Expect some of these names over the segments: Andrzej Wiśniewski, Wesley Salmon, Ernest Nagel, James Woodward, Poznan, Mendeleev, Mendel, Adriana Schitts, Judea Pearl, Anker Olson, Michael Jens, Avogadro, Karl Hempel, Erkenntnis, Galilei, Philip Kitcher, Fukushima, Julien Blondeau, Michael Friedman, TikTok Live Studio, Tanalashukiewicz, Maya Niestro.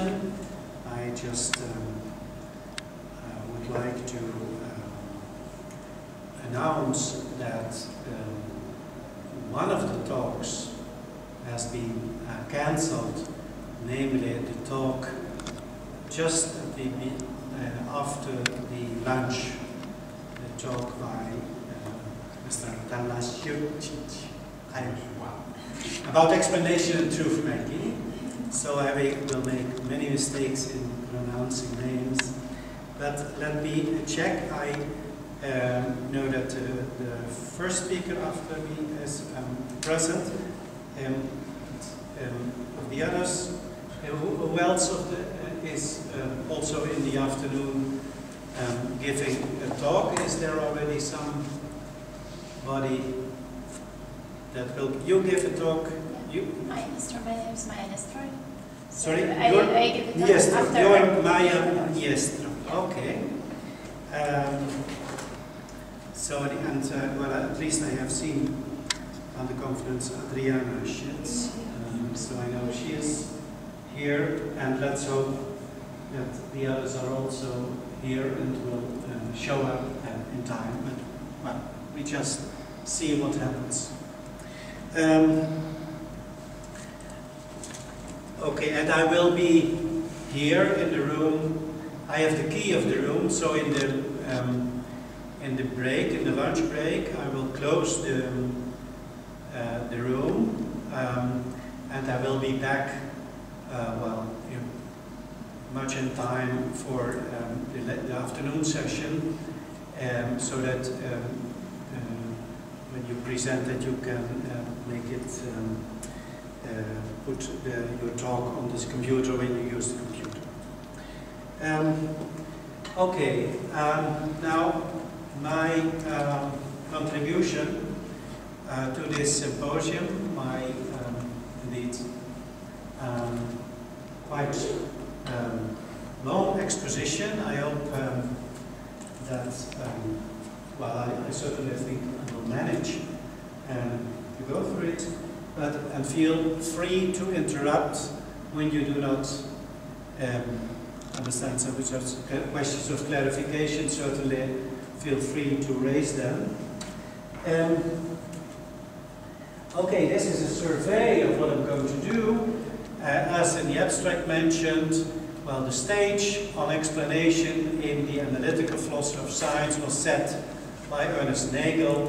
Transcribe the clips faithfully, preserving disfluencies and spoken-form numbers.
session. I just um, uh, would like to uh, announce that um, one of the talks has been uh, cancelled, namely the talk just at the, uh, after the lunch, the talk by uh, Mister Tanalashukiewicz about explanation and truth making. So I will make many mistakes in pronouncing names, but let me check. I um, know that uh, the first speaker after me is um, present. Um, um, of the others, uh, who, who else of the, uh, is uh, also in the afternoon um, giving a talk? Is there already somebody that will? You give a talk. You? My name is Maya Niestro. Sorry? I, you're I give it Niestro. After you're Maya Niestro. Yeah. Okay. Um, sorry, and uh, well, at least I have seen on the conference Adriana Schitts. Um, so I know she is here, and let's hope that the others are also here and will uh, show up uh, in time. But well, we just see what happens. Um, Okay, and I will be here in the room. I have the key of the room, so in the um, in the break, in the lunch break, I will close the uh, the room, um, and I will be back. Uh, well, in, much in time for um, the, the afternoon session, um, so that um, um, when you present it, you can uh, make it. Um, Uh, put uh, your talk on this computer when you use the computer. Um, okay, um, now my uh, contribution uh, to this symposium, my um, indeed um, quite um, long exposition. I hope um, that, um, well, I, I certainly think I will manage um, to go through it. But, and feel free to interrupt when you do not um, understand some questions of clarification. Certainly feel free to raise them. Um, okay, this is a survey of what I'm going to do. Uh, as in the abstract mentioned, well, the stage on explanation in the analytical philosophy of science was set by Ernest Nagel,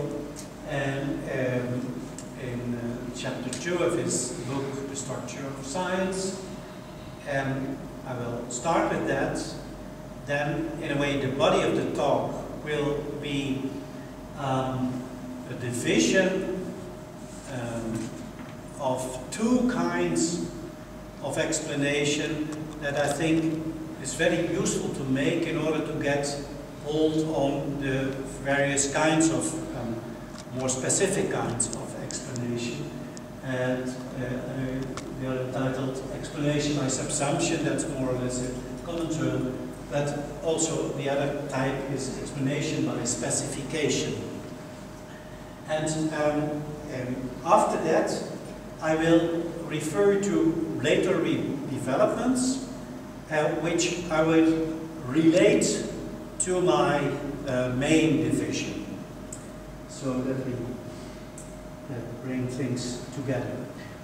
and um, in uh, chapter two of his book, The Structure of Science. Um, I will start with that. Then, in a way, the body of the talk will be um, a division um, of two kinds of explanation that I think is very useful to make in order to get hold on the various kinds of, um, more specific kinds of explanation. And uh, uh, they are entitled Explanation by Subsumption. That's more or less a common term. But also the other type is explanation by specification. And um, um, after that, I will refer to later re developments, uh, which I will relate to my uh, main division. So that we bring things together.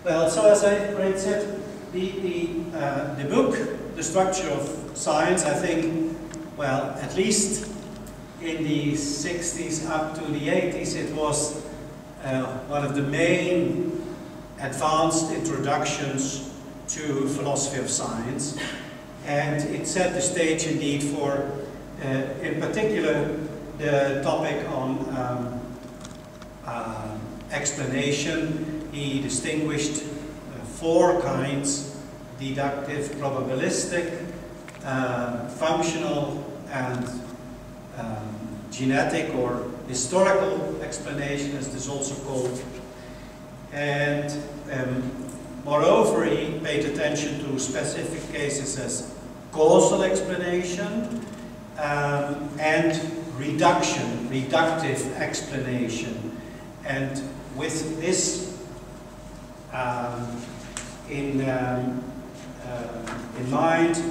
Well, so as I already said, the, the, uh, the book, The Structure of Science, I think, well, at least in the sixties up to the eighties, it was uh, one of the main advanced introductions to philosophy of science. And it set the stage, indeed, for, uh, in particular, the topic on um, uh, explanation. He distinguished uh, four kinds: deductive, probabilistic, uh, functional, and um, genetic or historical explanation, as it is also called. And um, moreover, he paid attention to specific cases as causal explanation um, and reduction, reductive explanation. And with this, um, in um, uh, in mind.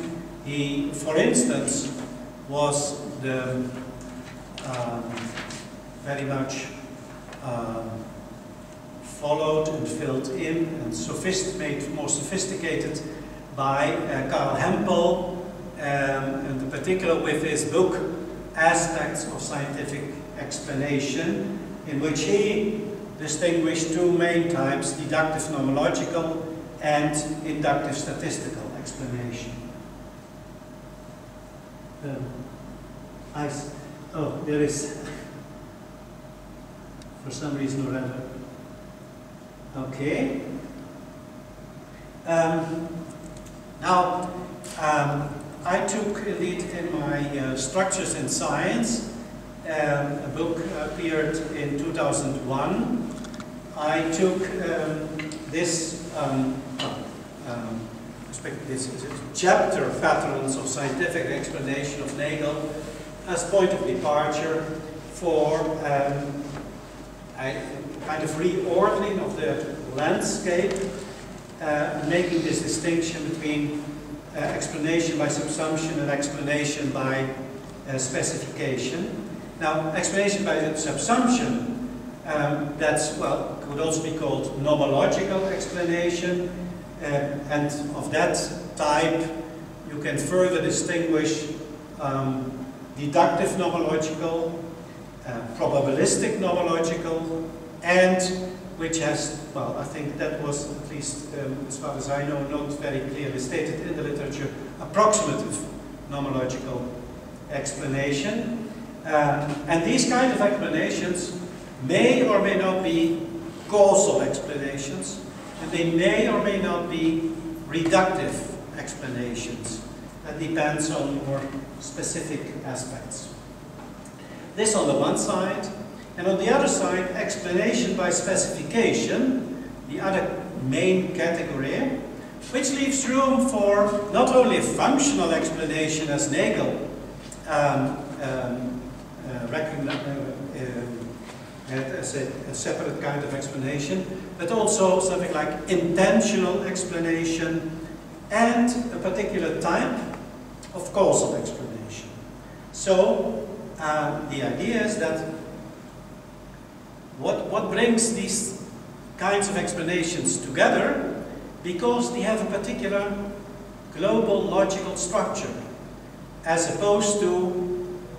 He, for instance, was the um, very much um, followed and filled in and sophist made more sophisticated by uh, Karl Hempel, um, and in particular with his book Aspects of Scientific Explanation, in which he distinguished two main types, deductive nomological and inductive statistical explanation. Um, I, oh, there is, for some reason or other. Okay. Um, now, um, I took a lead in my uh, Structures in Science. Um, a book appeared in two thousand one. I took um, this, um, um, this chapter, Patterns of Scientific Explanation of Nagel, as point of departure for um, a kind of reordering of the landscape, uh, making this distinction between uh, explanation by subsumption and explanation by uh, specification. Now, explanation by subsumption, um, that's, well, could also be called nomological explanation, uh, and of that type you can further distinguish um, deductive nomological, uh, probabilistic nomological, and which has, well, I think that was at least, um, as far as I know, not very clearly stated in the literature, approximative nomological explanation. Um, and these kind of explanations may or may not be causal explanations, and they may or may not be reductive explanations. That depends on more specific aspects. This on the one side, and on the other side, explanation by specification, the other main category, which leaves room for not only a functional explanation as Nagel um, um, Uh, uh, as a, a separate kind of explanation, but also something like intentional explanation and a particular type of causal explanation. So uh, the idea is that what, what brings these kinds of explanations together, because they have a particular global logical structure as opposed to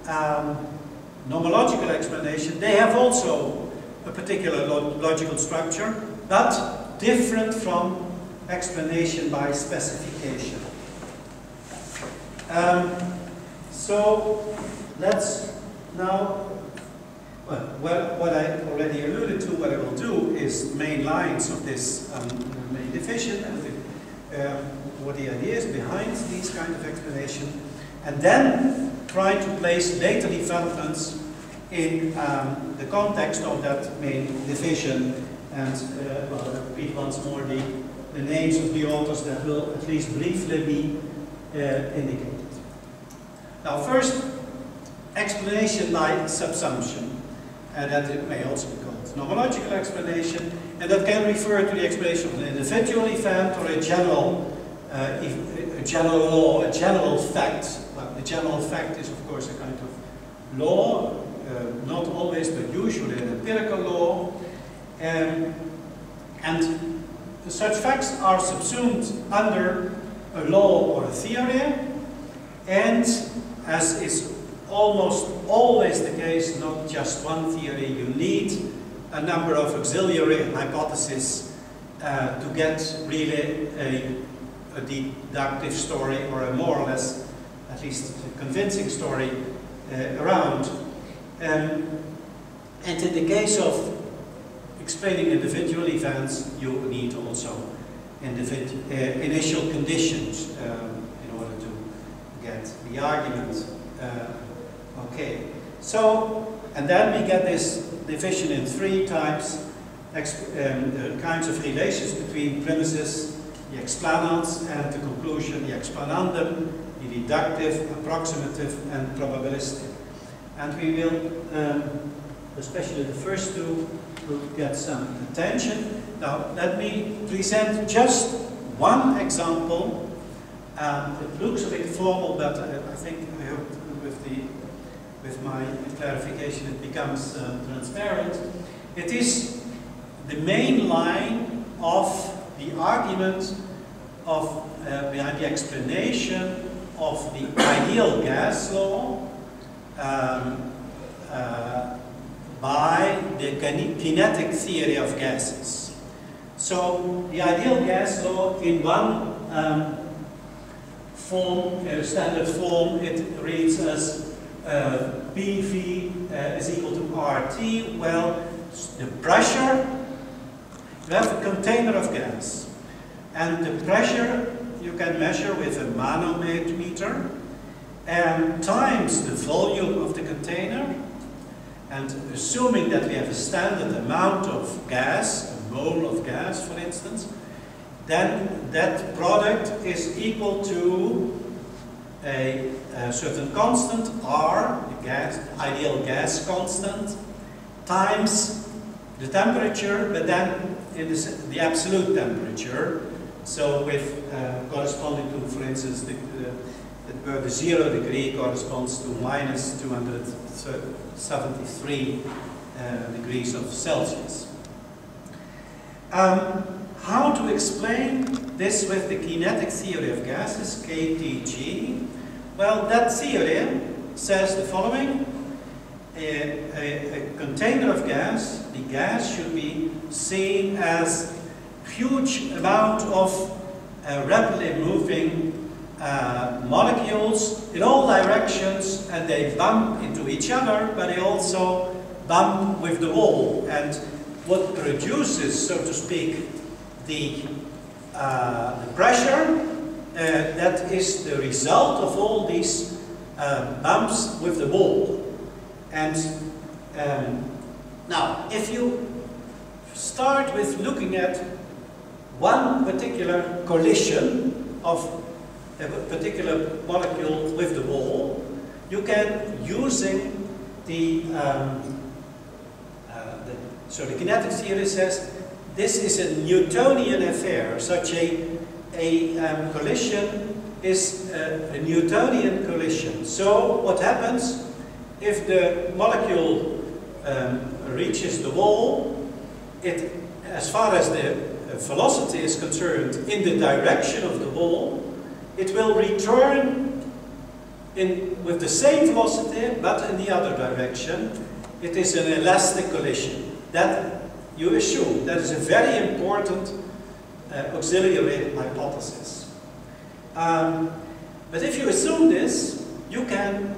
um, nomological explanation. They have also a particular log logical structure, but different from explanation by specification. Um, so let's now, well, well, what I already alluded to, what I will do is main lines of this um, main division, and the, um, what the idea is behind these kind of explanation, and then try to place later developments in um, the context of that main division. And uh, well, I'll repeat once more the, the names of the authors that will at least briefly be uh, indicated. Now, first, explanation by subsumption, and that it may also be called nomological explanation, and that can refer to the explanation of an individual event or a general, uh, a general law, a general fact. The general fact is, of course, a kind of law, uh, not always, but usually an empirical law. Um, and such facts are subsumed under a law or a theory, and as is almost always the case, not just one theory, you need a number of auxiliary hypotheses uh, to get really a, a deductive story, or a more or less at least a convincing story uh, around. Um, and in the case of explaining individual events, you need also individual, uh, initial conditions um, in order to get the argument. Uh, okay, so, and then we get this division in three types, exp um, the kinds of relations between premises, the explanans, and the conclusion, the explanandum, deductive, approximative, and probabilistic. And we will, um, especially the first two, will get some attention. Now, let me present just one example Um, it looks a bit formal, but I, I think I hope with the with my clarification it becomes uh, transparent. It is the main line of the argument of uh, behind the explanation of the ideal gas law um, uh, by the kinetic theory of gases. So the ideal gas law in one um, form, uh, standard form, it reads as uh, P V uh, is equal to R T. Well, the pressure, you have a container of gas, and the pressure you can measure with a manometer, and times the volume of the container, and assuming that we have a standard amount of gas, a mole of gas, for instance, then that product is equal to a, a certain constant, R, the gas, ideal gas constant, times the temperature, but then it is the absolute temperature. So with uh, corresponding to, for instance, the, the, where the zero degree corresponds to minus two hundred seventy-three uh, degrees of Celsius. Um, How to explain this with the kinetic theory of gases, K T G? Well, that theorem says the following. A, a, a container of gas, the gas should be seen as a huge amount of uh, rapidly moving uh, molecules in all directions, and they bump into each other, but they also bump with the wall. And what produces, so to speak, The, uh, the pressure uh, that is the result of all these uh, bumps with the ball. And um, now, if you start with looking at one particular collision of a particular molecule with the ball, you can, using the, um, uh, the so the kinetic theory says, this is a Newtonian affair. Such a, a um, collision is a, a Newtonian collision. So what happens if the molecule um, reaches the wall? It, as far as the velocity is concerned, in the direction of the wall, it will return in, with the same velocity, but in the other direction. It is an elastic collision. That you assume. That is a very important uh, auxiliary hypothesis. Um, but if you assume this, you can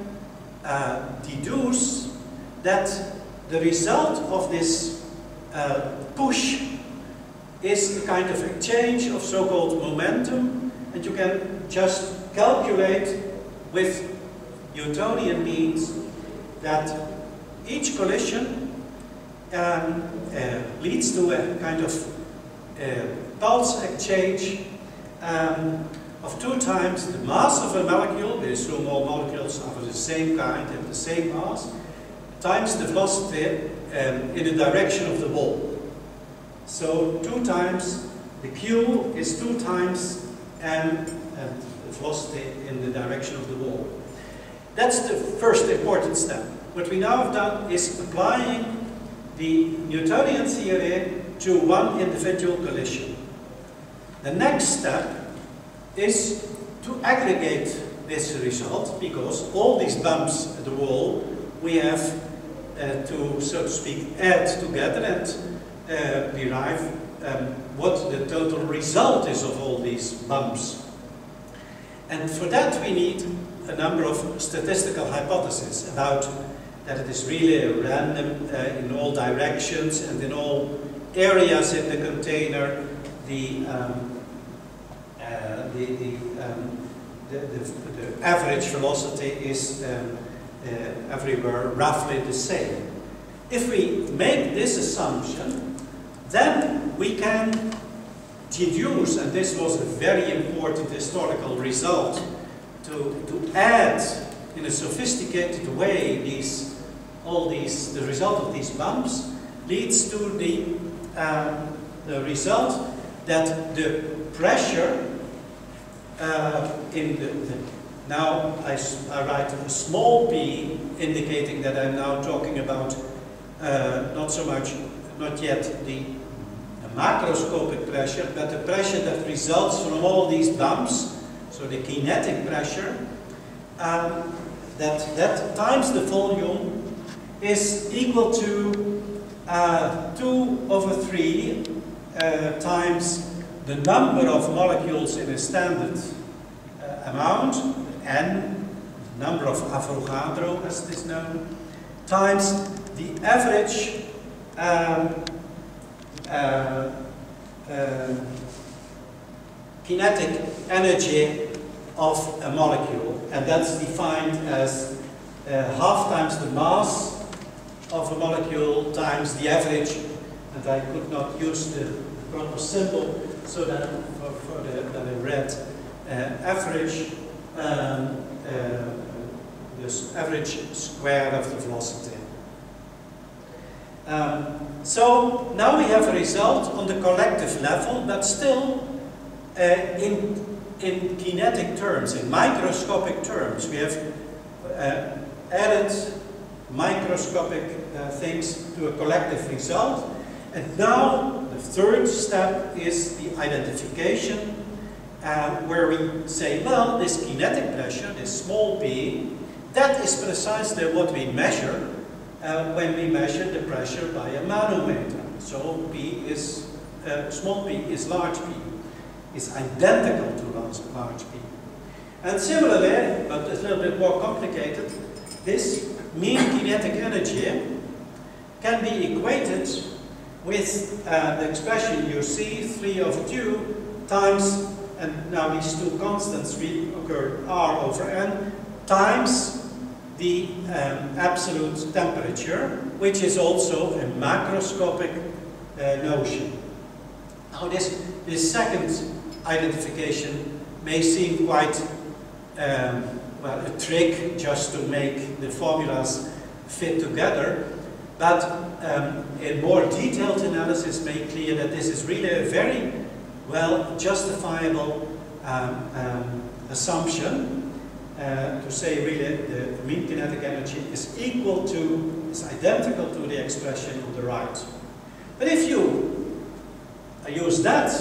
uh, deduce that the result of this uh, push is a kind of exchange of so-called momentum, and you can just calculate with Newtonian means that each collision Um, uh, leads to a kind of uh, pulse exchange um, of two times the mass of a molecule. We assume all molecules are of the same kind, have the same mass, times the velocity um, in the direction of the ball. So two times the q is two times m um, the velocity in the direction of the ball. That's the first important step. What we now have done is applying the Newtonian theory to one individual collision. The next step is to aggregate this result, because all these bumps at the wall we have uh, to, so to speak, add together and uh, derive um, what the total result is of all these bumps. And for that we need a number of statistical hypotheses about that it is really random uh, in all directions and in all areas in the container. The um, uh, the, the, um, the, the the average velocity is um, uh, everywhere roughly the same. If we make this assumption, then we can deduce, and this was a very important historical result, to to add in a sophisticated way these. All these, the result of these bumps leads to the, um, the result that the pressure uh, in the, the now I, I write a small p indicating that I'm now talking about uh, not so much, not yet the, the macroscopic pressure, but the pressure that results from all these bumps, so the kinetic pressure, um, that, that times the volume is equal to uh, two over three uh, times the number of molecules in a standard uh, amount, n, number of Avogadro as it is known, times the average um, uh, uh, kinetic energy of a molecule, and that's defined as uh, half times the mass of a molecule times the average, and I could not use the proper symbol, so that for, for the, the red uh, average, um, uh, this average square of the velocity. Um, so now we have a result on the collective level, but still uh, in in kinetic terms, in microscopic terms. We have uh, added microscopic uh, things to a collective result. And now the third step is the identification, uh, where we say, well, this kinetic pressure, this small p, that is precisely what we measure uh, when we measure the pressure by a manometer. So p is, uh, small p is large p, is identical to large p. And similarly, but it's a little bit more complicated, this mean kinetic energy can be equated with uh, the expression you see, three over two times, and now these two constants really occur, r over n, times the um, absolute temperature, which is also a macroscopic uh, notion. Now this, this second identification may seem quite um, well, a trick just to make the formulas fit together, but um, a more detailed analysis made clear that this is really a very well justifiable um, um, assumption uh, to say really the mean kinetic energy is equal to, is identical to the expression on the right. But if you use that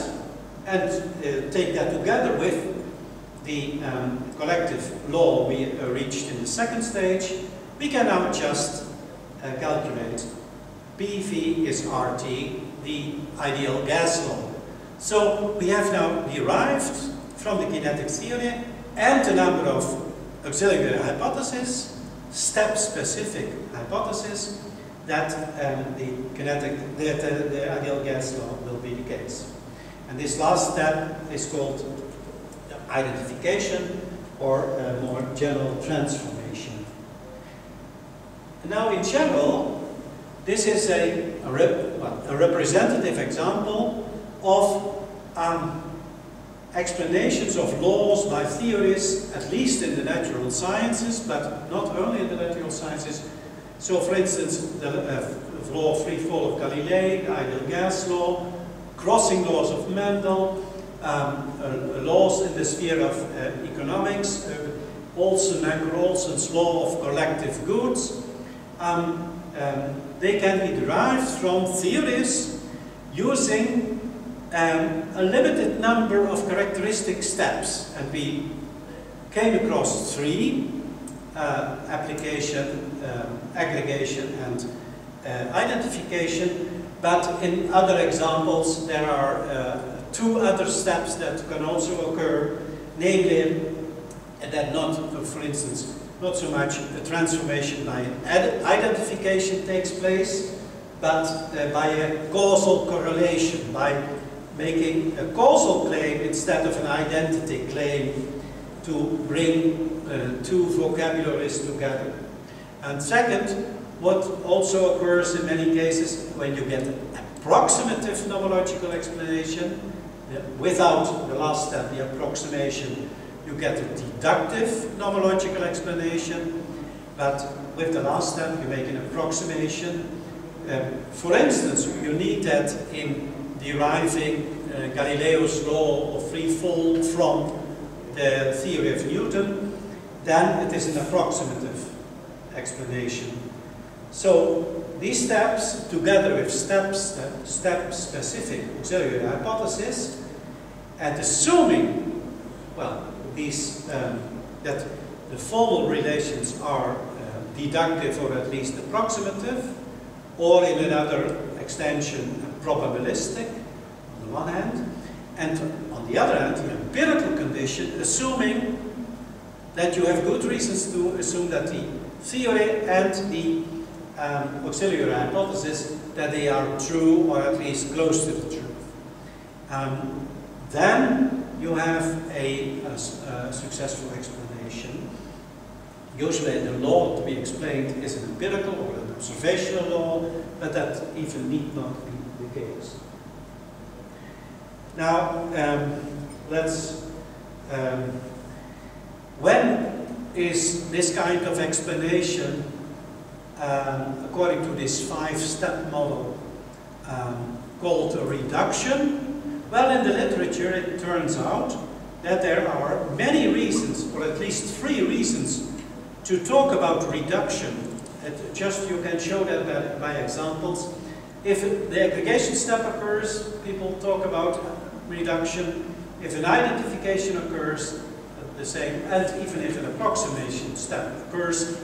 and uh, take that together with the um, collective law we uh, reached in the second stage, we can now just uh, calculate P V is R T, the ideal gas law. So we have now derived from the kinetic theory and the number of auxiliary hypotheses, step-specific hypotheses, that um, the kinetic, the, the, the ideal gas law will be the case. And this last step is called identification, or a more general transformation. And now in general, this is a, a, rep, well, a representative example of um, explanations of laws by theories, at least in the natural sciences, but not only in the natural sciences. So for instance, the uh, law of free fall of Galilei, the ideal gas law, crossing laws of Mendel, um, uh, laws in the sphere of uh, economics, uh, Olson, Anker Olson's law of collective goods. Um, um, they can be derived from theories using um, a limited number of characteristic steps. And we came across three, uh, application, um, aggregation, and uh, identification. But in other examples, there are uh, two other steps that can also occur, namely, and that not, for instance, not so much a transformation by an identification takes place, but uh, by a causal correlation, by making a causal claim instead of an identity claim to bring uh, two vocabularies together. And second, what also occurs in many cases when you get an approximative nomological explanation, without the last step, the approximation, you get a deductive nomological explanation, but with the last step you make an approximation. Um, for instance, you need that in deriving uh, Galileo's law of free fall from the theory of Newton, then it is an approximative explanation. So these steps, together with steps, step-specific auxiliary hypothesis, and assuming, well, these um, that the formal relations are uh, deductive or at least approximative, or in another extension, probabilistic, on the one hand, and on the other hand, the empirical condition, assuming that you have good reasons to assume that the theory and the um, auxiliary hypothesis, that they are true or at least close to the truth. Um, then you have a, a, a successful explanation. Usually the law to be explained is an empirical or an observational law, but that even need not be the case. Now, um, let's, um, when is this kind of explanation, um, according to this five-step model, um, called a reduction? Well, in the literature it turns out that there are many reasons, or at least three reasons, to talk about reduction. It just, you can show that by, by examples. If the aggregation step occurs, people talk about reduction. If an identification occurs, the same. And even if an approximation step occurs,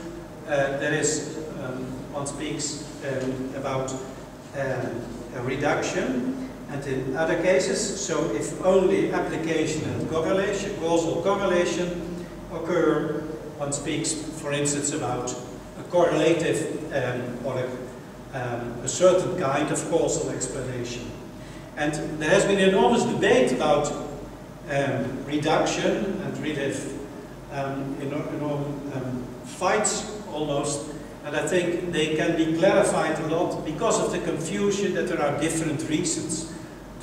uh, there is, um, one speaks um, about um, a reduction. And in other cases, so if only application and correlation, causal correlation occur, one speaks, for instance, about a correlative um, or a Um, a certain kind of causal explanation. And there has been enormous debate about um, reduction and relative um, enormous um, fights almost, and I think they can be clarified a lot because of the confusion that there are different reasons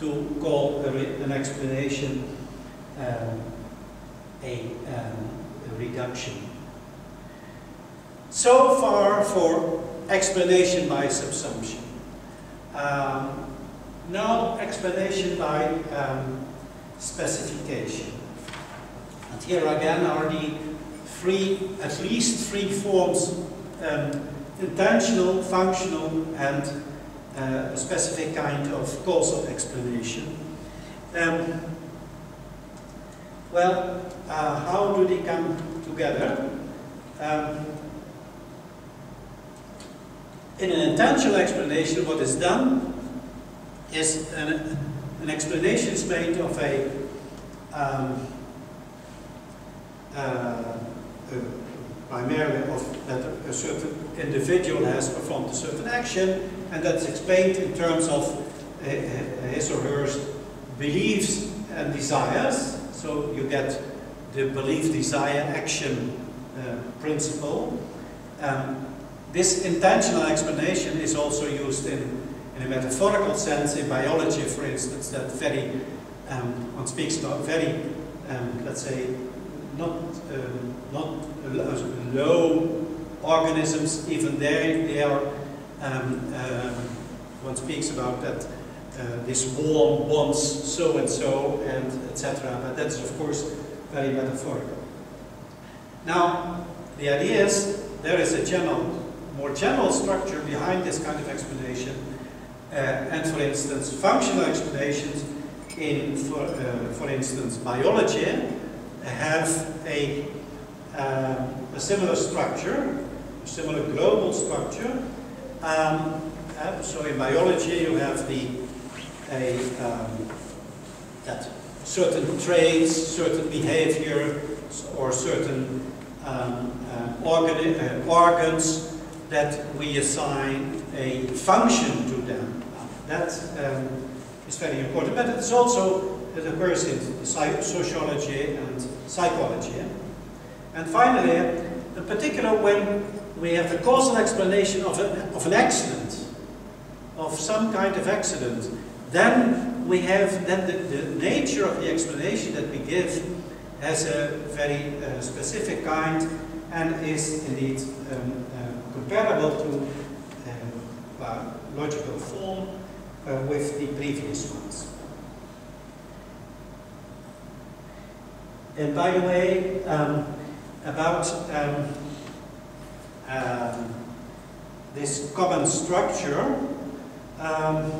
to call a re an explanation um, a, um, a reduction. So far for explanation by subsumption. Um, now explanation by um, specification. And here again are the three, at least three forms, um, intentional, functional, and uh, a specific kind of causal explanation. Um, well, uh, how do they come together? Um, In an intentional explanation, what is done is an, an explanation is made of a, um, uh, a primarily of that a certain individual has performed a certain action, and that's explained in terms of uh, his or her beliefs and desires. So you get the belief, desire, action uh, principle. Um, This intentional explanation is also used in, in a metaphorical sense in biology, for instance, that very, um, one speaks about very, um, let's say, not, um, not low organisms, even there they are, um, um, one speaks about that uh, this worm wants so and so, and et cetera. But that's of course very metaphorical. Now, the idea is there is a general, more general structure behind this kind of explanation, uh, and for instance functional explanations in, for, uh, for instance, biology have a, um, a similar structure, a similar global structure. Um, uh, so in biology you have the, a, um, that certain traits, certain behavior, or certain um, uh, organ uh, organs, that we assign a function to them. That um, is very important, but it's also, it occurs in sociology and psychology. And finally, in particular, when we have the causal explanation of, a, of an accident, of some kind of accident, then we have, then the, the nature of the explanation that we give has a very uh, specific kind and is indeed um, comparable to uh, logical form uh, with the previous ones. And by the way, um, about um, um, this common structure, um,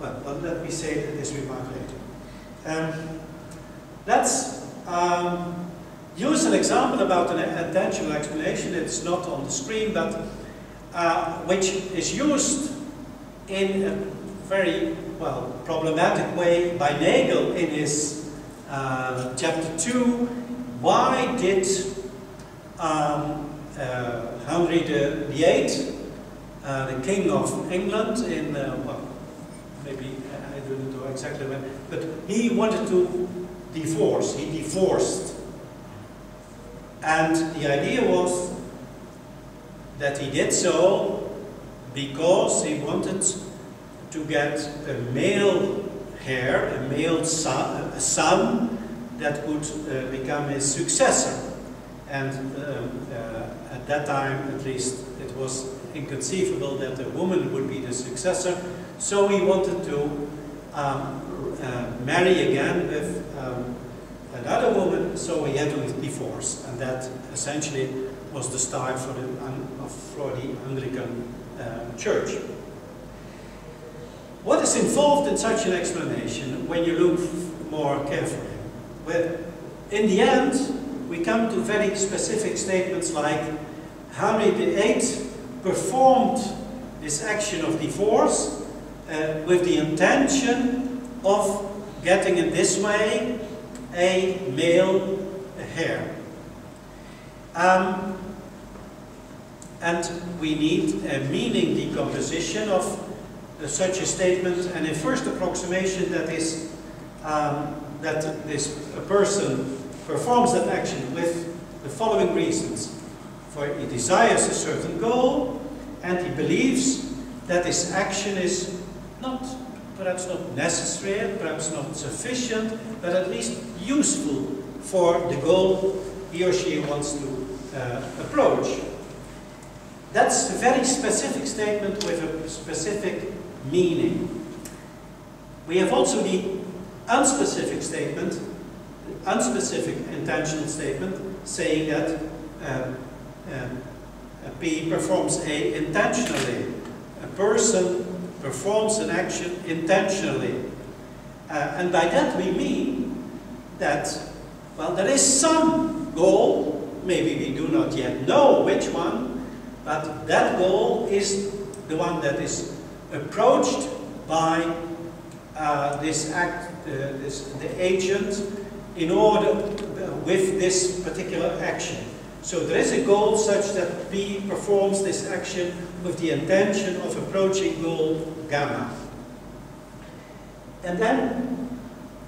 well, but let me say this remark later. Um, let's um, use an example about an attentional explanation. It's not on the screen, but uh, which is used in a very, well, problematic way by Nagel in his uh, chapter two. Why did um, uh, Henry the Eighth, uh, the King of England, in, uh, well, maybe I don't know exactly when, but he wanted to divorce, he divorced. And the idea was that he did so because he wanted to get a male heir, a male son, a son that would uh, become his successor. And um, uh, at that time, at least, it was inconceivable that a woman would be the successor. So he wanted to um, uh, marry again with um, another woman, so he had to divorce. And that essentially was the start for the, for the Anglican uh, Church. What is involved in such an explanation when you look more carefully? Well, in the end, we come to very specific statements like Henry the Eighth performed this action of divorce uh, with the intention of getting in this way a male heir. Um, and we need a meaning decomposition of such a statement, and a first approximation that is um, that this a person performs that action with the following reasons: for he desires a certain goal, and he believes that this action is not, perhaps not necessary, perhaps not sufficient, but at least useful for the goal he or she wants to uh, approach. That's a very specific statement with a specific meaning. We have also the unspecific statement, the unspecific intentional statement, saying that um, um, a P performs A intentionally. A person performs an action intentionally. Uh, and by that we mean that, well, there is some goal, maybe we do not yet know which one, but that goal is the one that is approached by uh, this act, uh, this, the agent, in order uh, with this particular action. So there is a goal such that P performs this action with the intention of approaching goal gamma. And then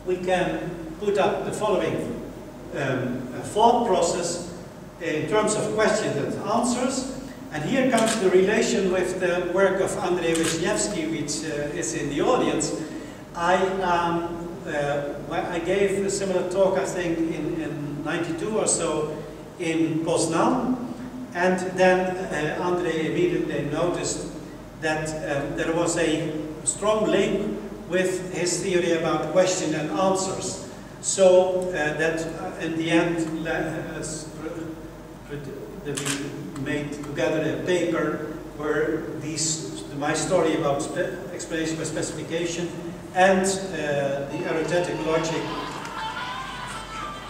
we can put up the following um, thought process in terms of questions and answers. And here comes the relation with the work of Andrzej Wiśniewski, which uh, is in the audience. I, um, uh, I gave a similar talk, I think, in, in ninety-two or so in Poznan. And then uh, Andrzej immediately noticed that uh, there was a strong link with his theory about question and answers. So uh, that uh, in the end, uh, the made together a paper where these, my story about explanation by specification and uh, the aerogetic logic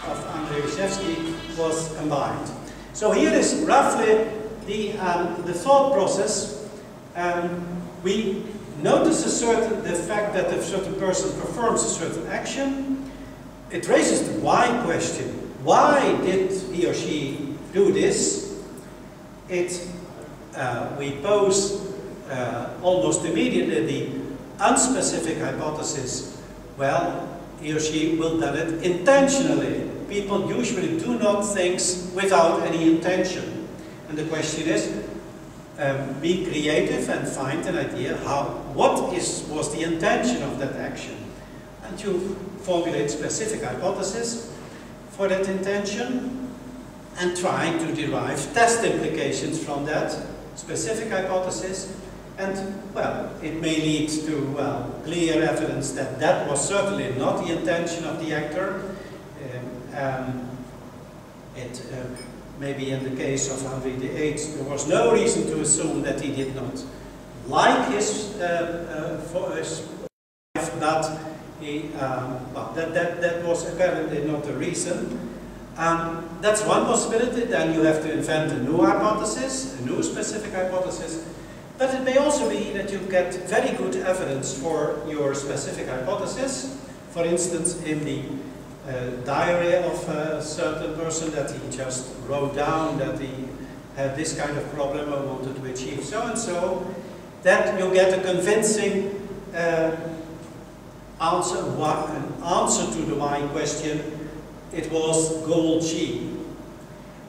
of Andrzej Wiśniewski was combined. So here is roughly the, um, the thought process. Um, we notice a certain, the fact that a certain person performs a certain action. It raises the why question. Why did he or she do this? It, uh, we pose uh, almost immediately the unspecific hypothesis, well, he or she will do it intentionally. People usually do not things without any intention. And the question is, um, be creative and find an idea, how, what is, was the intention of that action? And you formulate specific hypothesis for that intention, and trying to derive test implications from that specific hypothesis. And, well, it may lead to, well, clear evidence that that was certainly not the intention of the actor. Um, um, it, uh, maybe in the case of Henri the Eighth, there was no reason to assume that he did not like his uh, uh, voice, but he, um, well, that, that, that was apparently not the reason. Um, that's one possibility. Then you have to invent a new hypothesis, a new specific hypothesis. But it may also be that you get very good evidence for your specific hypothesis. For instance, in the uh, diary of a certain person that he just wrote down that he had this kind of problem and wanted to achieve so and so, that you get a convincing uh, answer, an answer to the why question. It was goal G.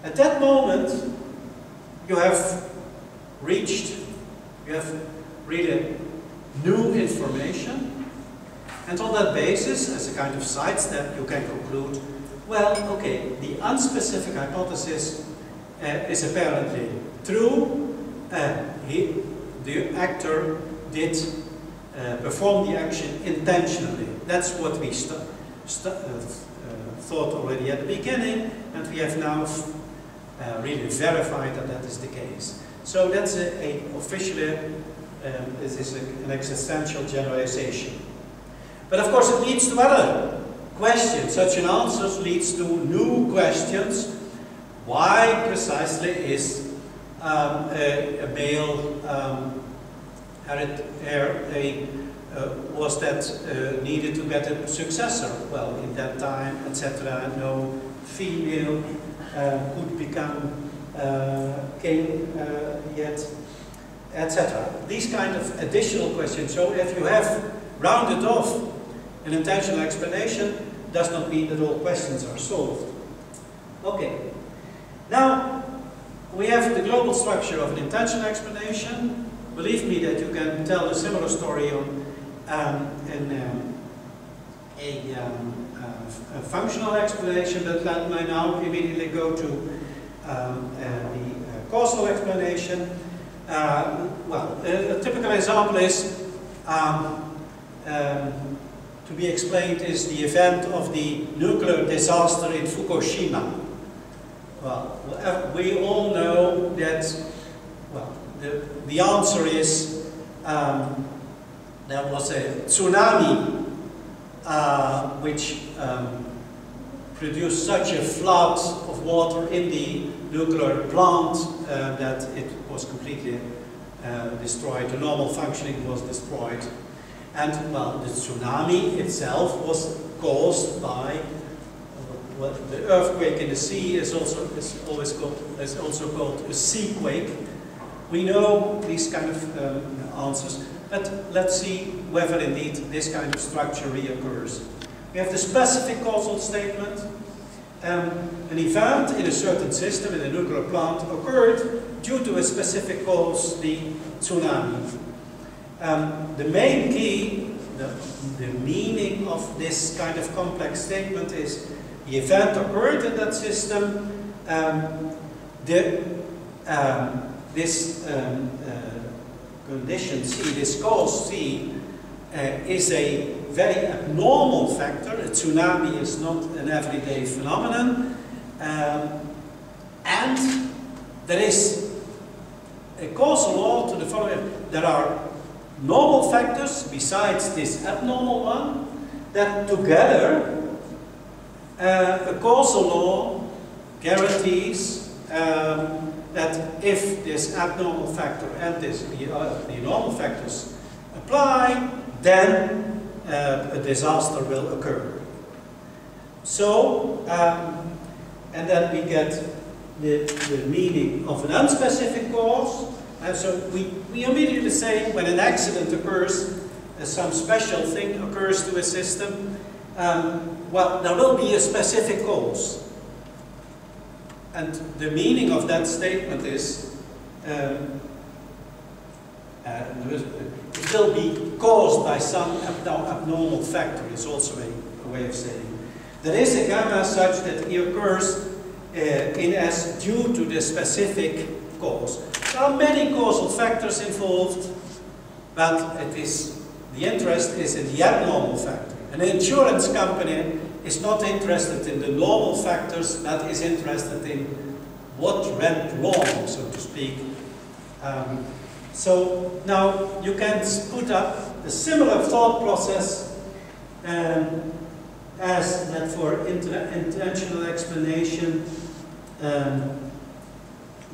At that moment, you have reached, you have really new information, and on that basis, as a kind of side step, you can conclude, well, okay, the unspecific hypothesis uh, is apparently true. Uh, he, the actor did uh, perform the action intentionally. That's what we stu stu uh, thought already at the beginning, and we have now uh, really verified that that is the case. So that's a, a officially, um, this is a, an existential generalization. But of course it leads to other questions. Such an answer leads to new questions. Why precisely is um, a, a male um, heir, heir a Uh, was that uh, needed to get a successor? Well, in that time, et cetera, no female uh, could become uh, king uh, yet, et cetera. These kind of additional questions. So if you have rounded off an intentional explanation, does not mean that all questions are solved. Okay. Now, we have the global structure of an intentional explanation. Believe me that you can tell a similar story on Um, in, um, a, um, uh, a functional explanation, but let me now immediately go to um, uh, the uh, causal explanation. Uh, well, a, a typical example is um, um, to be explained is the event of the nuclear disaster in Fukushima. Well, we all know that, well, the, the answer is um, there was a tsunami uh, which um, produced such a flood of water in the nuclear plant uh, that it was completely uh, destroyed. The normal functioning was destroyed. And, well, the tsunami itself was caused by well, the earthquake in the sea is also is always called, is also called a seaquake. We know these kind of um, answers. But let's see whether indeed this kind of structure reoccurs. We have the specific causal statement. Um, an event in a certain system in a nuclear plant occurred due to a specific cause, the tsunami. Um, the main key, the, the meaning of this kind of complex statement is the event occurred in that system. Um, the, um, this um, uh, Condition C, this cause C, uh, is a very abnormal factor. A tsunami is not an everyday phenomenon. Um, and there is a causal law to the following. There are normal factors besides this abnormal one that together uh, a causal law guarantees um, that if this abnormal factor and this, the, uh, the normal factors apply, then uh, a disaster will occur. So, um, and then we get the, the meaning of an unspecific cause, and so we, we immediately say when an accident occurs, uh, some special thing occurs to a system, um, well, there will be a specific cause. And the meaning of that statement is, um, uh, it will be caused by some abnormal factor, is also a, a way of saying it. There is a gamma such that it occurs uh, in S due to the specific cause. There are many causal factors involved, but it is, the interest is in the abnormal factor. An insurance company is not interested in the normal factors, but is interested in what went wrong, so to speak. Um, so now you can put up a similar thought process um, as that for inter intentional explanation. Um,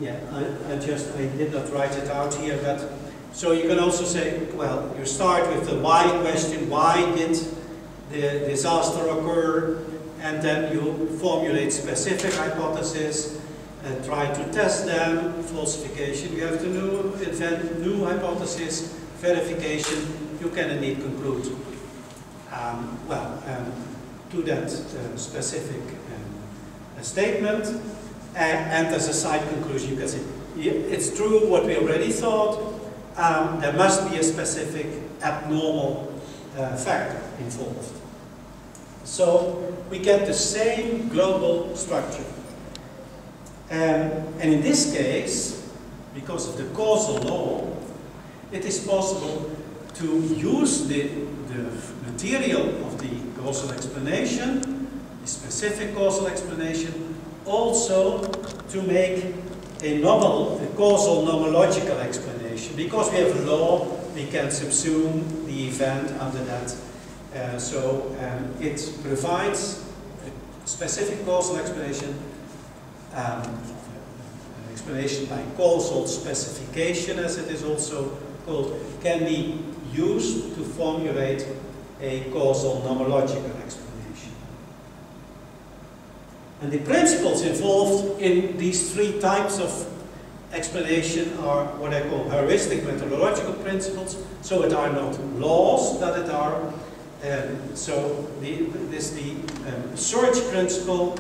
yeah, I, I just, I did not write it out here, but so you can also say, well, you start with the why question, why did the disaster occur, and then you formulate specific hypotheses and try to test them. Falsification, you have to do, invent new hypotheses. Verification, you can indeed conclude, um, well, um, to that uh, specific um, statement. And, and as a side conclusion, you can say, it's true what we already thought. Um, there must be a specific abnormal uh, factor involved. So we get the same global structure. Um, and in this case, because of the causal law, it is possible to use the, the material of the causal explanation, the specific causal explanation, also to make a normal, a causal nomological explanation. Because we have a law, we can subsume the event under that. Uh, so um, it provides a specific causal explanation, Um, an explanation by causal specification, as it is also called, can be used to formulate a causal nomological explanation. And the principles involved in these three types of explanation are what I call heuristic methodological principles. So it are not laws, but it are um, so the, this the um, search principle,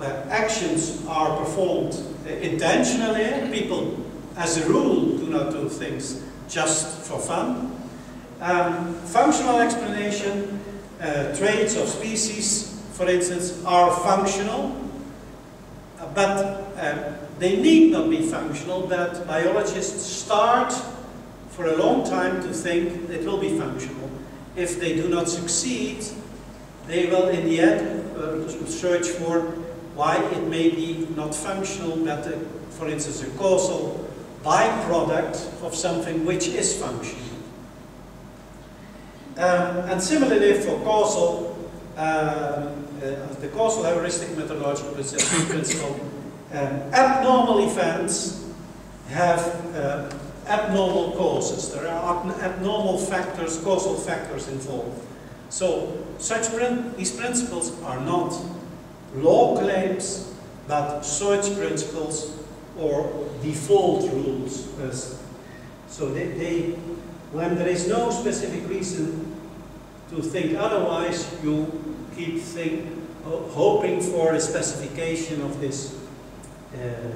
where actions are performed intentionally. People, as a rule, do not do things just for fun. Um, functional explanation, uh, traits of species, for instance, are functional, but uh, they need not be functional, but biologists start for a long time to think it will be functional. If they do not succeed, they will in the end uh, search for why it may be not functional, but uh, for instance a causal byproduct of something which is functional. Um, and similarly for causal, uh, uh, the causal heuristic methodological principle, um, abnormal events have uh, abnormal causes. There are abnormal factors, causal factors involved. So such prin these principles are not law claims, but search principles or default rules. So they, they, when there is no specific reason to think otherwise, you keep think, hoping for a specification of this uh,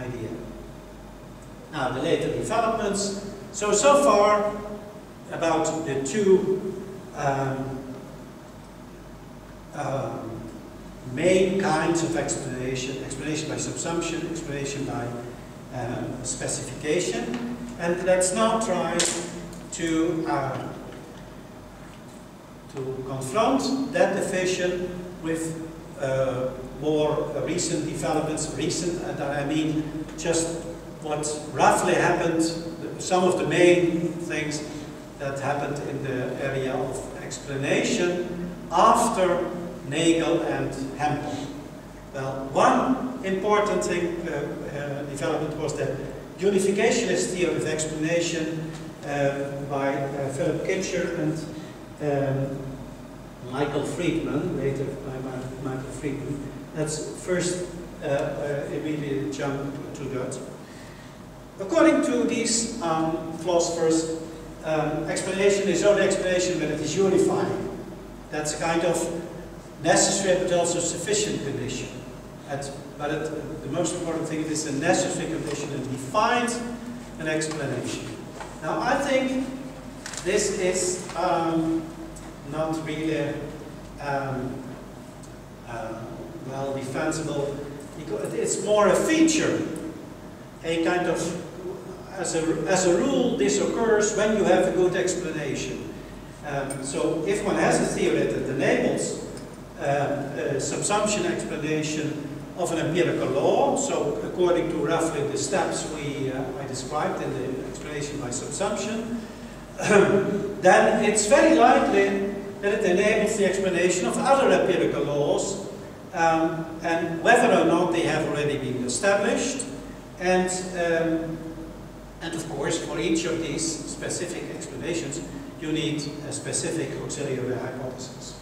idea. Now, the later developments. So, so far about the two um, um, main kinds of explanation, explanation by subsumption, explanation by um, specification. And let's now try to, uh, to confront that division with uh, more recent developments, recent, and I mean just what roughly happened, some of the main things that happened in the area of explanation after Nagel and Hempel. Well, one important thing, uh, uh, development was the unificationist theory of explanation uh, by uh, Philip Kitcher and um, Michael Friedman, later by Michael Friedman. Let's first uh, uh, immediately jump to that. According to these um, philosophers, um, explanation is only explanation when it is unifying. That's a kind of necessary but also sufficient condition. At, but at, the most important thing is a necessary condition that defines an explanation. Now I think this is um, not really um, uh, well defensible, because it's more a feature, a kind of, as a, as a rule this occurs when you have a good explanation. Um, so if one has a theory that enables uh, subsumption explanation of an empirical law. So according to roughly the steps we uh, I described in the explanation by subsumption, then it's very likely that it enables the explanation of other empirical laws, um, and whether or not they have already been established, and um, and of course for each of these specific explanations you need a specific auxiliary hypothesis.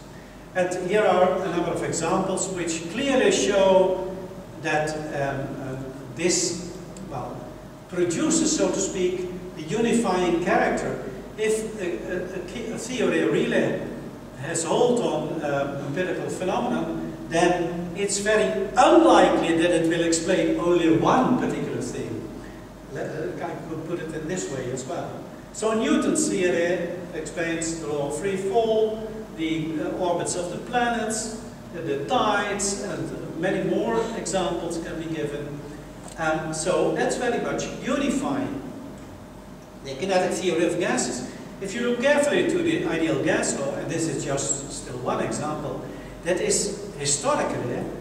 And here are a number of examples which clearly show that um, uh, this, well, produces, so to speak, the unifying character. If a, a, a theory really has hold on uh, empirical phenomena, then it's very unlikely that it will explain only one particular thing. Let, uh, I could put it in this way as well. So Newton's theory explains the law of free fall, the uh, orbits of the planets, uh, the tides, and many more examples can be given. Um, so that's very much unifying. The kinetic theory of gases. If you look carefully to the ideal gas law, and this is just still one example, that is historically an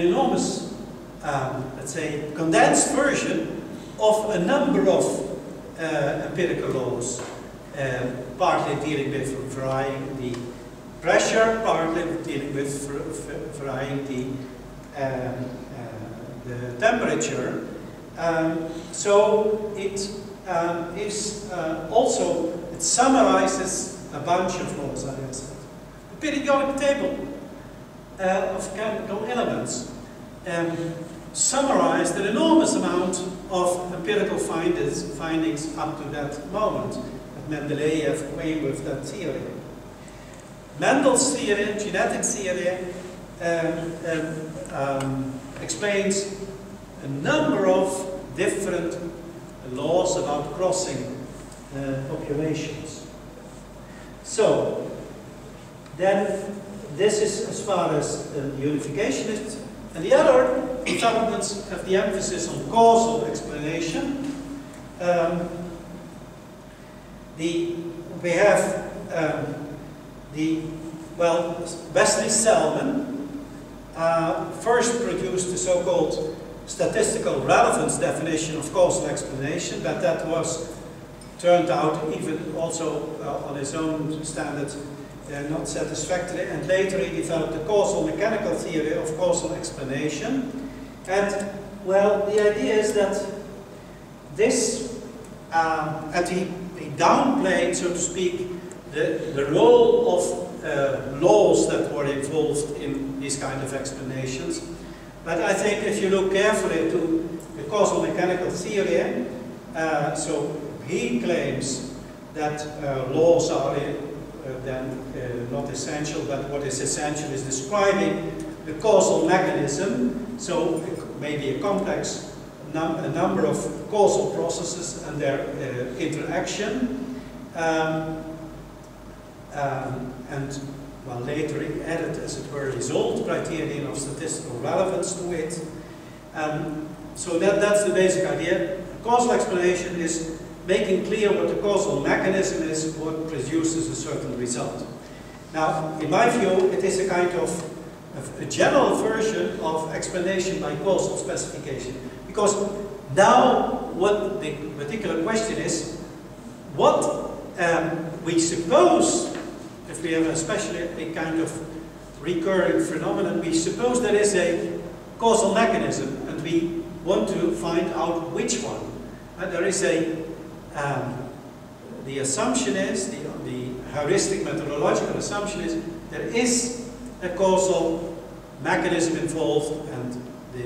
enormous, um, let's say, condensed version of a number of uh, empirical laws, uh, partly dealing with varying the pressure, partly dealing with varying the, uh, uh, the temperature. Um, so it um, is uh, also, it summarizes a bunch of laws, I said. The periodic table uh, of chemical elements um, summarized an enormous amount of empirical findings, findings up to that moment, that Mendeleev came with that theory. Mendel's theory, genetic theory, um, um, um, explains a number of different laws about crossing uh, populations. So, then this is as far as uh, unification is. And the other developments have the emphasis on causal explanation. Um, the, we have um, The, well, Wesley Salmon uh, first produced the so-called statistical relevance definition of causal explanation, but that was turned out even also uh, on his own standard uh, not satisfactory, and later he developed the causal mechanical theory of causal explanation. And, well, the idea is that this, um, and he, he downplayed, so to speak, The, the role of uh, laws that were involved in these kind of explanations. But I think if you look carefully to the causal mechanical theory, uh, so he claims that uh, laws are in, uh, then uh, not essential, but what is essential is describing the causal mechanism, so maybe a complex num a number of causal processes and their uh, interaction. Um, Um, and well, later he added, as it were, his old criterion of statistical relevance to it. Um, so that, that's the basic idea. A causal explanation is making clear what the causal mechanism is, what produces a certain result. Now, in my view, it is a kind of a general version of explanation by causal specification. Because now what the particular question is, what um, we suppose, if we have especially a kind of recurring phenomenon, we suppose there is a causal mechanism and we want to find out which one. And there is a, um, the assumption is, the, the heuristic methodological assumption is, there is a causal mechanism involved and the,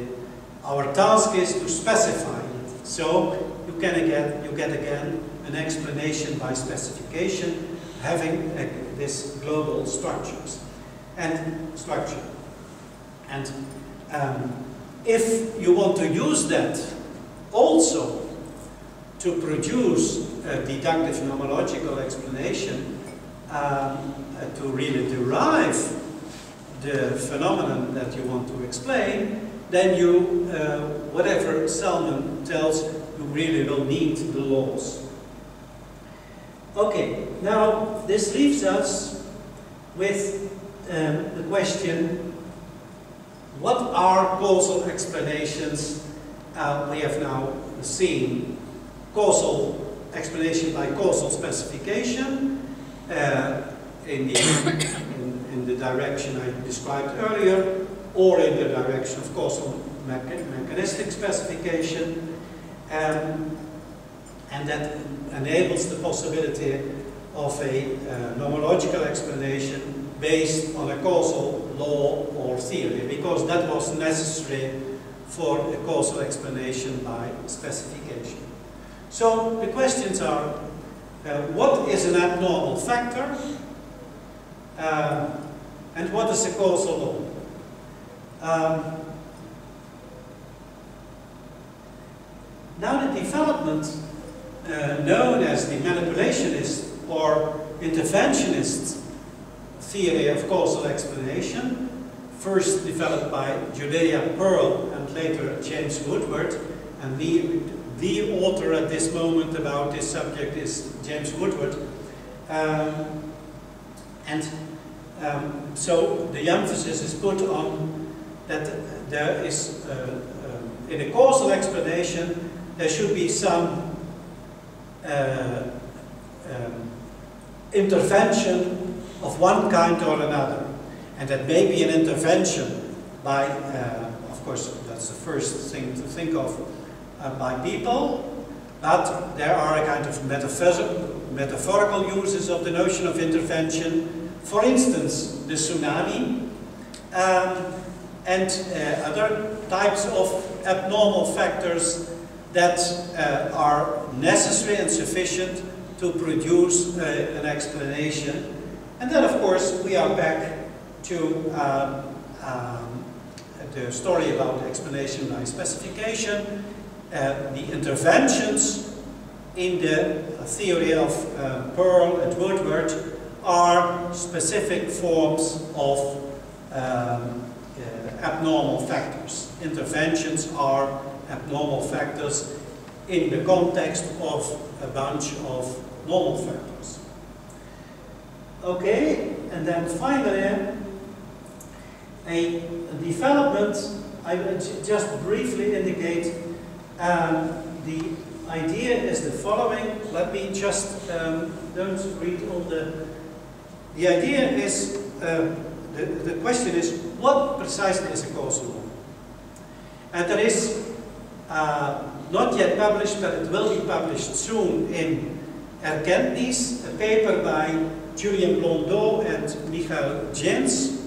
our task is to specify it. So you can again, you get again an explanation by specification, having a, this global structures and structure. And um, if you want to use that also to produce a deductive phenomenological explanation um, uh, to really derive the phenomenon that you want to explain, then you, uh, whatever Salmon tells, you really don't need the laws. Okay, now this leaves us with um, the question, what are causal explanations? Uh, we have now seen causal explanation by causal specification uh, in, the, in, in the direction I described earlier, or in the direction of causal mecha mechanistic specification. Um, and that enables the possibility of a uh, nomological explanation based on a causal law or theory, because that was necessary for a causal explanation by specification. So the questions are, uh, what is an abnormal factor, uh, and what is a causal law? Um, now the development uh, known as the manipulationist or interventionist theory of causal explanation, first developed by Judea Pearl and later James Woodward, and the, the author at this moment about this subject is James Woodward. Um, and um, so the emphasis is put on that there is, uh, um, in a causal explanation, there should be some uh, um, intervention of one kind or another, and that may be an intervention by, uh, of course, that's the first thing to think of, uh, by people, but there are a kind of metaphor metaphorical uses of the notion of intervention. For instance, the tsunami, um, and uh, other types of abnormal factors that uh, are necessary and sufficient to produce uh, an explanation. And then, of course, we are back to um, um, the story about explanation by specification, uh, the interventions in the theory of uh, Pearl and Woodward are specific forms of um, uh, abnormal factors. Interventions are abnormal factors in the context of a bunch of normal factors. Okay, and then finally, a development, I will just briefly indicate, um, the idea is the following. Let me just, um, don't read all the, the idea is, uh, the, the question is, what precisely is a causal law? And there is, uh, not yet published, but it will be published soon in Erkenntnis, a paper by Julien Blondeau and Michael Jens,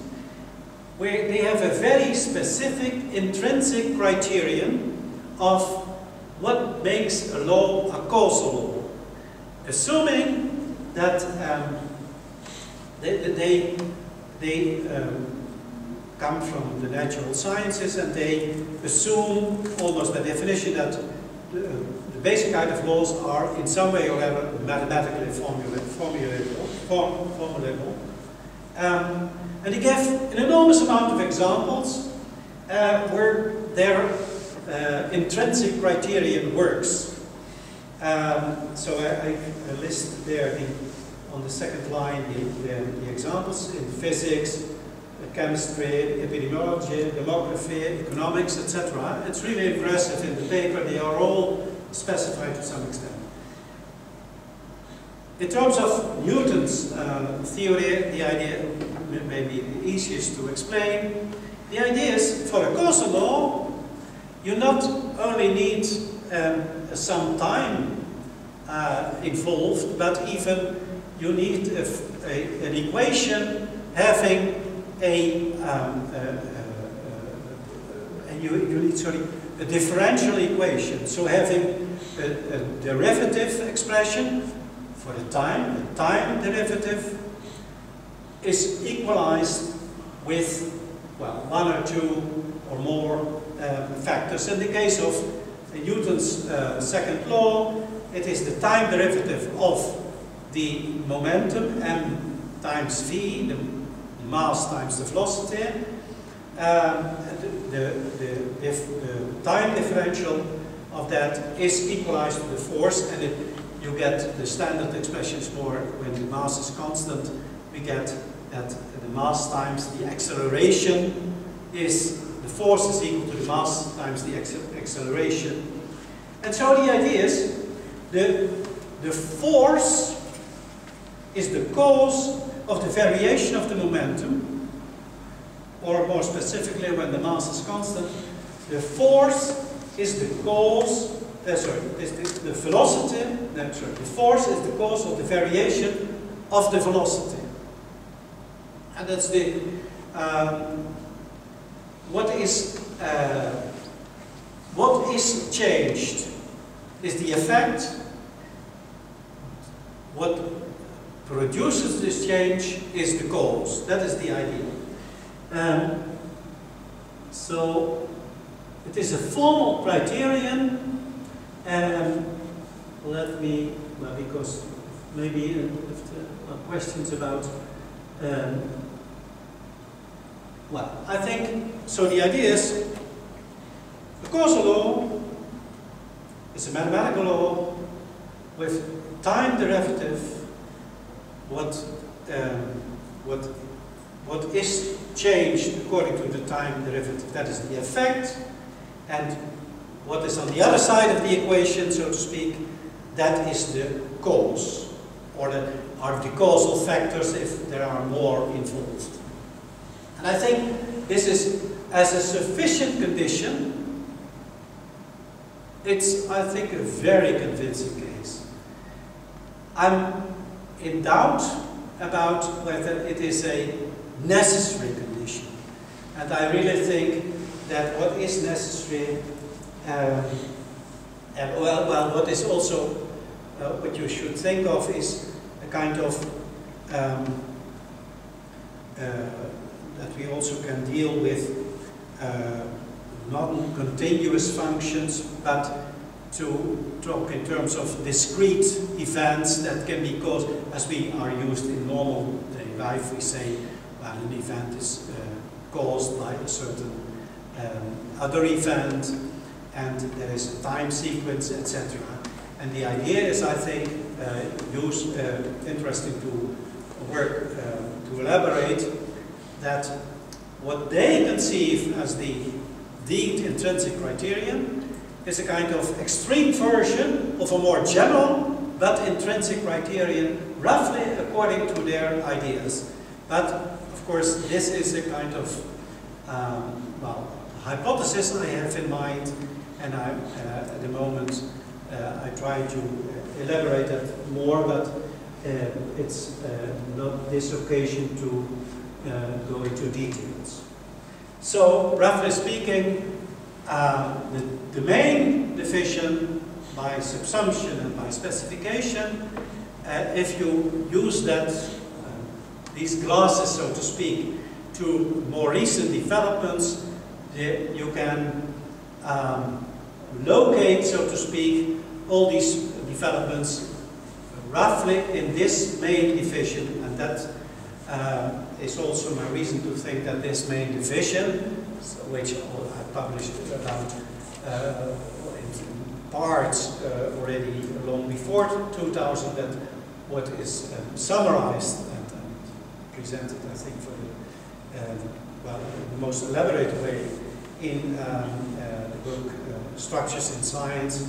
where they have a very specific intrinsic criterion of what makes a law a causal law, assuming that um, they, they, they um, come from the natural sciences, and they assume almost by definition that the, the basic kind of laws are in some way or other mathematically formulatable. Formulable. Um, and he gave an enormous amount of examples uh, where their uh, intrinsic criterion works. Um, so I, I list there the, on the second line the, the, the examples in physics, chemistry, epidemiology, demography, economics, et cetera. It's really impressive in the paper. They are all specified to some extent. In terms of Newton's uh, theory, the idea may be the easiest to explain. The idea is, for a causal law, you not only need um, some time uh, involved, but even you need a, a, an equation having a, um, a, a, a, a you, you need sorry, a differential equation, so having a, a derivative expression. For the time, the time derivative is equalized with, well, one or two or more um, factors. In the case of Newton's uh, second law, it is the time derivative of the momentum, m times v, the mass times the velocity. Um, the, the, the, the time differential of that is equalized to the force, and it, you get the standard expressions for when the mass is constant, we get that the mass times the acceleration is, the force is equal to the mass times the acceleration. And so the idea is, the, the force is the cause of the variation of the momentum, or more specifically, when the mass is constant, the force is the cause, uh, sorry, is the, the velocity, no, sorry, the force is the cause of the variation of the velocity. And that's the, um, what is, uh, what is changed is the effect. What produces this change is the cause. That is the idea. Um, so it is a formal criterion. Um, let me, well, because maybe if there are questions about, um, well, I think, so the idea is, the causal law is a mathematical law with time derivative. What, um, what, what is changed according to the time derivative, that is the effect, and what is on the other side of the equation, so to speak, that is the cause, or the, are the causal factors if there are more involved. And I think this is, as a sufficient condition, it's, I think, a very convincing case. I'm in doubt about whether it is a necessary condition. And I really think that what is necessary, um, and well, well, what is also uh, what you should think of is a kind of um, uh, that we also can deal with uh, non-continuous functions, but to talk in terms of discrete events that can be caused, as we are used in normal day life. We say, well, an event is uh, caused by a certain um, other event, and there is a time sequence, et cetera. And the idea is, I think, uh, use, uh, interesting to work uh, to elaborate that what they conceive as the deep intrinsic criterion is a kind of extreme version of a more general but intrinsic criterion, roughly according to their ideas. But of course, this is a kind of um, well, hypothesis I have in mind, and I, uh, at the moment uh, I try to elaborate that more, but uh, it's uh, not this occasion to uh, go into details. So, roughly speaking, Uh, the, the main division by subsumption and by specification, uh, if you use that, uh, these glasses, so to speak, to more recent developments, the, you can um, locate, so to speak, all these developments roughly in this main division, and that uh, is also my reason to think that this main division, which I published about uh, in parts uh, already long before two thousand, that what is um, summarized and um, presented, I think, for the, um, well, the most elaborate way in um, uh, the book uh, Structures in Science,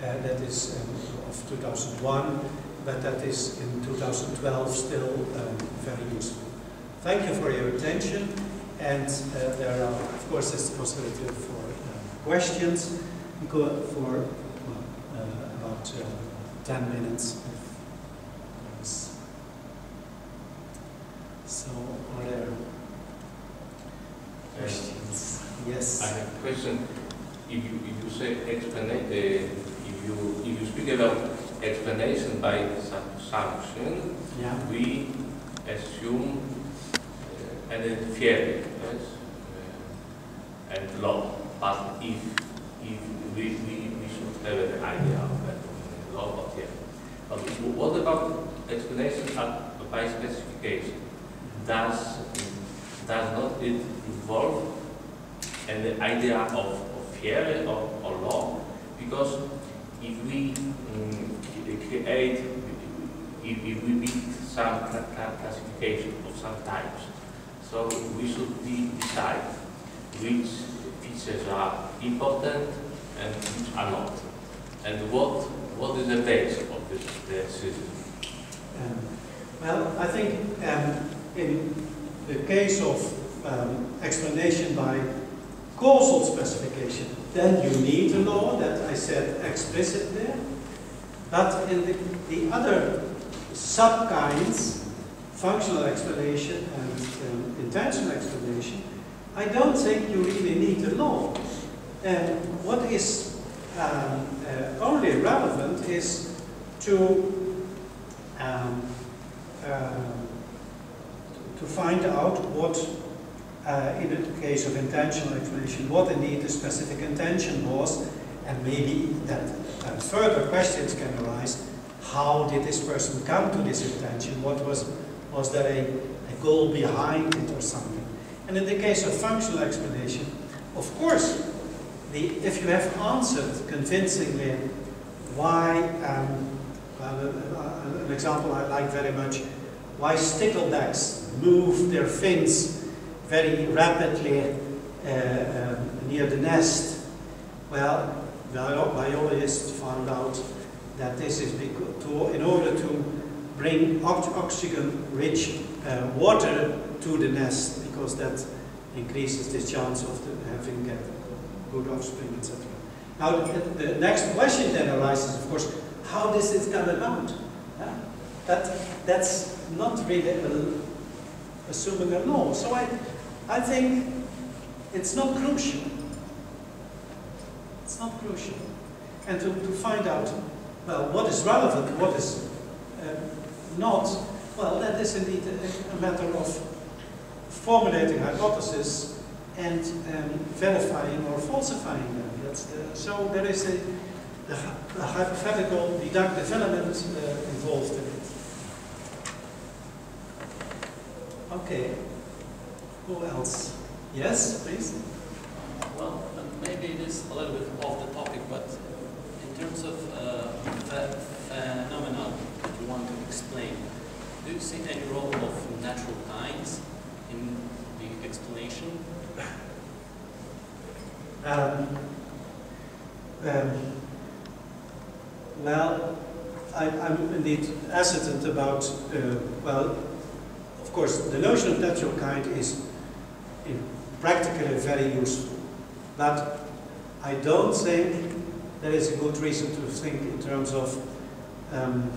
uh, that is um, of two thousand one, but that is in two thousand twelve still um, very useful. Thank you for your attention. And uh, there are, of course, there's the possibility for uh, questions for well, uh, about uh, ten minutes. So, are there questions? Uh, yes. I have a question. If you if you say explanation, uh, if you if you speak about explanation by subsumption, yeah, we assume and a theory, yes, uh, and law. But if if we we, we should have an idea of that uh, law or theory. But what about explanation by specification? Does does not it involve an idea of, of theory or, or law? Because if we um, create, if, if we make some classification of some types. So we should decide which features are important and which are not. And what, what is the base of this decision? Um, well, I think um, in the case of um, explanation by causal specification, then you need a law that I said explicit there. But in the, the other subkinds, functional explanation and um, intentional explanation, I don't think you really need a law. And what is um, uh, only relevant is to um, uh, to find out what, uh, in the case of intentional explanation, what indeed the specific intention was, and maybe that uh, further questions can arise. How did this person come to this intention? What was, was there a, a goal behind it or something? And in the case of functional explanation, of course, the, if you have answered convincingly why, um, well, an example I like very much, why sticklebacks move their fins very rapidly uh, um, near the nest, well, biologists found out that this is because to, in order to bring oxygen-rich uh, water to the nest, because that increases the chance of the, having uh, good offspring, et cetera. Now, the, the next question then arises, of course, how does it come about? Yeah? That that's not really a, assuming a law. So I, I think it's not crucial. It's not crucial, and to, to find out. Well, what is relevant, what is uh, not, well, that is indeed a, a matter of formulating hypotheses and um, verifying or falsifying them. That's the, so there is a, the, the hypothetical deductive element uh, involved in it. Okay, who else? Yes, please. Well, maybe it is a little bit off the topic, but in terms of uh, the phenomena that you want to explain, do you see any role of natural kinds in the explanation? Um, um, well, I, I'm indeed hesitant about, uh, well, of course, the notion of natural kind is in practically very useful, but I don't think there is a good reason to think in terms of um,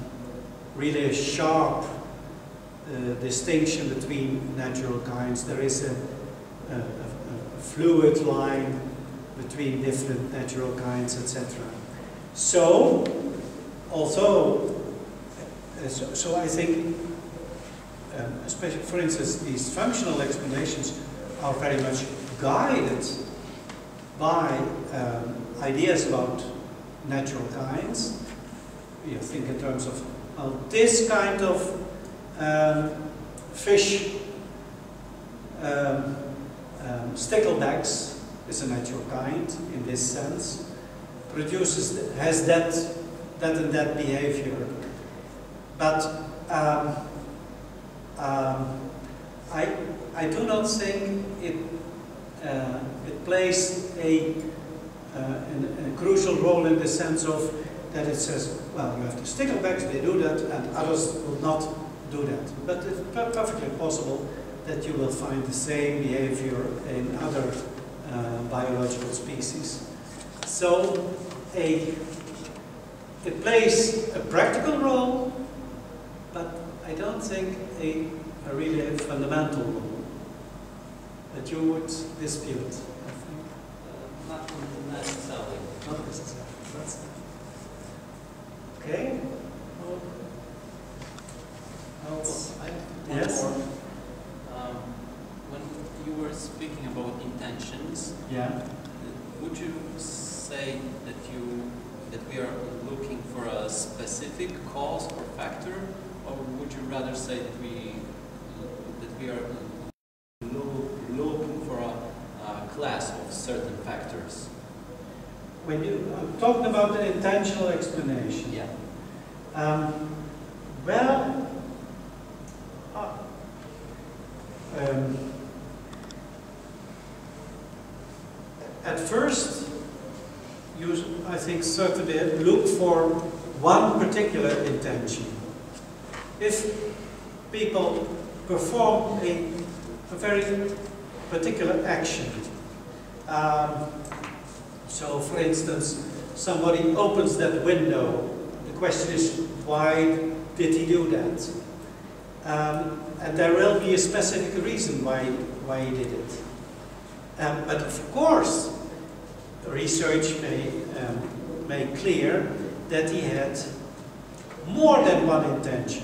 really a sharp uh, distinction between natural kinds. There is a, a, a fluid line between different natural kinds, et cetera. So, although, uh, so, so I think, um, especially for instance, these functional explanations are very much guided by um, ideas about natural kinds. You think in terms of, well, this kind of um, fish, um, um, sticklebacks is a natural kind in this sense, produces, has that, that and that behavior. But um, um, I, I do not think it, uh, it plays a Uh, and a crucial role in the sense of that it says, well, you have the sticklebacks, they do that, and others will not do that. But it's perfectly possible that you will find the same behavior in other uh, biological species. So a, it plays a practical role, but I don't think a, a really a fundamental role that you would dispute. Okay. Well, I have one yes. more. Um, when you were speaking about intentions, yeah. would you say that you that we are looking for a specific cause or factor, or would you rather say that we that we are looking for a, a class of certain factors? When you, I'm talking about an intentional explanation. Yeah. Um, Well, uh, um, at first, you, I think, certainly look for one particular intention. If people perform a, a very particular action, um, so for instance, somebody opens that window. The question is, why did he do that? Um, and there will be a specific reason why, why he did it. Um, but of course, research may um, make clear that he had more than one intention.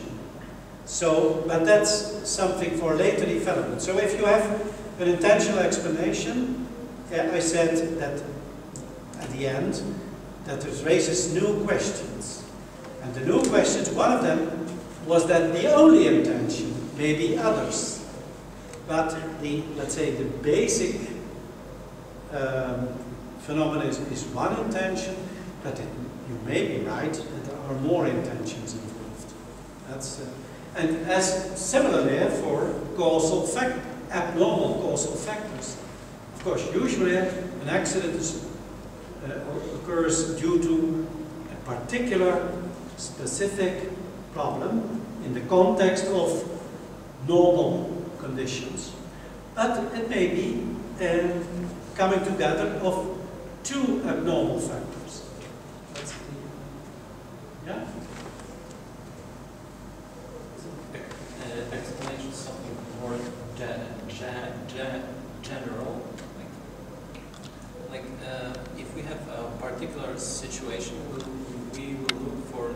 So, but that's something for later development. So if you have an intentional explanation, uh, I said that at the end, that it raises new questions. And the new questions, one of them was that the only intention may be others. But the, let's say, the basic um, phenomenon is, is one intention, but it, you may be right that there are more intentions involved. That's, uh, and as similarly for causal fact, abnormal causal factors. Of course, usually an accident is, uh, occurs due to a particular specific problem in the context of normal conditions, but it may be uh, coming together of two abnormal factors. That's the, yeah? Uh, explanation is something more ge- ge- ge- general. Like, like uh, if we have a particular situation, we will look for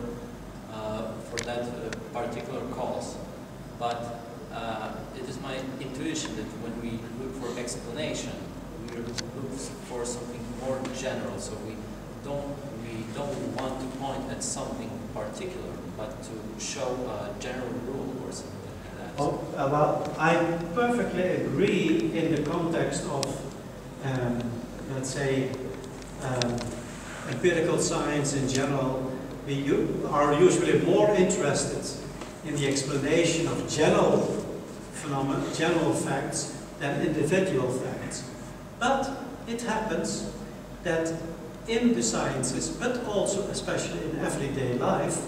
uh, for that uh, particular cause, but. Uh, it is my intuition that when we look for explanation, we look for something more general. So we don't we don't want to point at something particular, but to show a general rule or something like that. Oh, uh, well, I perfectly agree in the context of, um, let's say, um, empirical science in general. We u are usually more interested in the explanation of general phenomena, general facts, than individual facts. But it happens that in the sciences, but also especially in everyday life,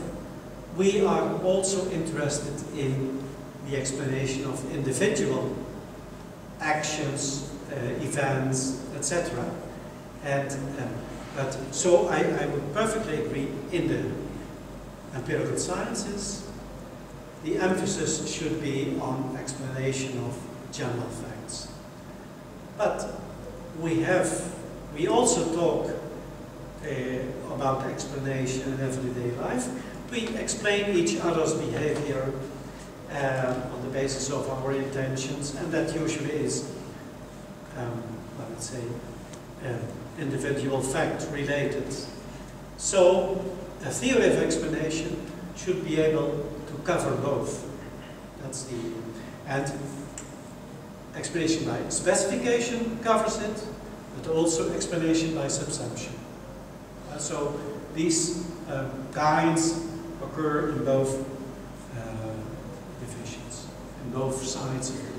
we are also interested in the explanation of individual actions, uh, events, et cetera. And um, but so I, I would perfectly agree in the empirical sciences. The emphasis should be on explanation of general facts. But we have, we also talk uh, about explanation in everyday life. We explain each other's behavior uh, on the basis of our intentions, and that usually is, um, I would say, uh, individual fact related. So the theory of explanation should be able cover both. That's the, and explanation by specification covers it, but also explanation by subsumption. Uh, so these uh, kinds occur in both uh, divisions, in both sides of the